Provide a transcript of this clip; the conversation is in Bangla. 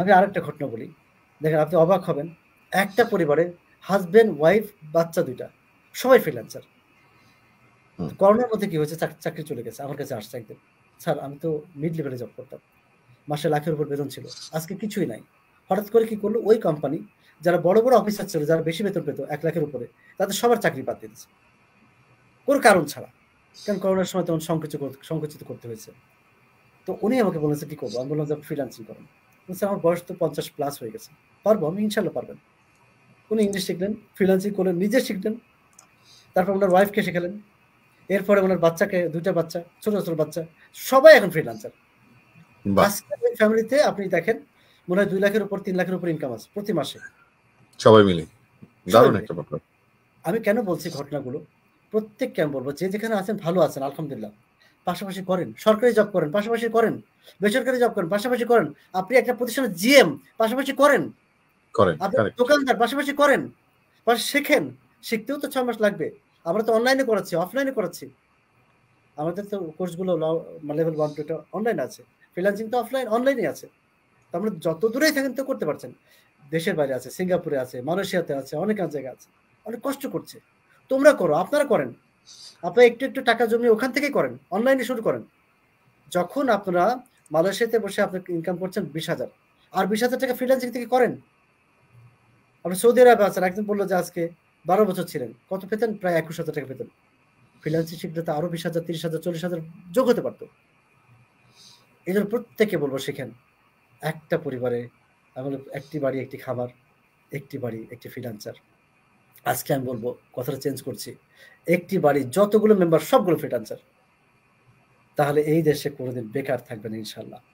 আমি আরেকটা ঘটনা বলি, দেখেন আপনি অবাক হবেন, একটা পরিবারে হাজব্যান্ড ওয়াইফ বাচ্চা দুইটা সবাই ফ্রিল্যান্সার। করোনার মধ্যে কি হয়েছে, চাকরি চলে গেছে। আমার কাছে আসছে একদিন, স্যার আমি তো মিড লেভেলে জব করতাম, মাসে লাখের উপর বেতন ছিল, আজকে কিছুই নাই। হঠাৎ করে কি করলো ওই কোম্পানি, যারা বড় বড় অফিসার ছিল, যারা বেশি বেতন পেত 1 লাখের উপরে, তাদের সবার চাকরি বাদ দিয়ে দিচ্ছে কোনো কারণ ছাড়া, কারণ করোনার সময় তখন সংকুচিত করতে হয়েছে। তো উনি আমাকে বলেছে কি করবো, আমি বললাম যে ফ্রিল্যান্সিং করেন। স্যার আমার বয়স তো 50+ হয়ে গেছে, পারবো আমি ইনশাল্লাহ পারবেন। উনি ইংলিশ শিখলেন, ফ্রিল্যান্সিং করলেন, নিজে শিখলেন, তারপর ওনার ওয়াইফকে শিখালেন, এরপরে ওনার বাচ্চাকে, দুইটা বাচ্চা, ছোট ছোট বাচ্চা, সবাই এখন ফ্রিল্যান্সার। ফ্যামিলিতে আপনি দেখেন মনে হয় 2 লাখের উপর 3 লাখের উপর ইনকাম আছে প্রতি মাসে সবাই মিলে। দারুণ একটা ব্যাপার। আমি কেন বলছি ঘটনাগুলো, প্রত্যেককে আমি বলবো যে যেখানে আছেন ভালো আছেন আলহামদুলিল্লাহ, পাশাপাশি করেন, সরকারি জব করেন পাশাপাশি করেন, বেসরকারি জব করেন পাশাপাশি করেন, আপনি একটা প্রতিষ্ঠানের জিএম পাশাপাশি করেন, আপনি দোকানদার পাশাপাশি করেন, শেখেন। শিখতেও তো 6 মাস লাগবে। আমরা তো অনলাইনে করাচ্ছি, অফলাইনে করাচ্ছি, আমাদের তো কোর্সগুলো লেভেল 1-2 অনলাইন আছে, ফ্রিল্যান্সিং তো অফলাইন অনলাইনে আছে। তো আমরা যত দূরেই থাকেন তো করতে পারছেন, দেশের বাইরে আছে, সিঙ্গাপুরে আছে, মালয়েশিয়াতে আছে, অনেক জায়গা আছে, অনেক কষ্ট করছে। তোমরা করো, আপনারা করেন, আপনারা একটু একটু টাকা জমিয়ে ওখান থেকেই করেন, অনলাইনে শুরু করেন। যখন আপনারা মালয়েশিয়াতে বসে আপনি ইনকাম করছেন 20,000, আর 20,000 টাকা ফ্রিল্যান্সিং থেকে করেন। আপনি সৌদি আরবে আছেন, একজন বললো যে আজকে 12 বছর ছিলেন, কত পেতেন? প্রায় 21,000 টাকা পেতেন। ফ্রিল্যান্সিং শিখলে তো আরো 20,000 30,000 40,000 যোগ হতে পারতো। এই জন্য প্রত্যেকে বলবো শিখেন। একটা পরিবারে তাহলে একটি বাড়ি একটি খাবার, একটি বাড়ি একটি ফ্রিল্যান্সার। আজকে আমি বলবো কথাটা চেঞ্জ করছি, একটি বাড়ি যতগুলো মেম্বার সবগুলো ফ্রিল্যান্সার। তাহলে এই দেশে কোনোদিন বেকার থাকবে না ইনশাল্লাহ।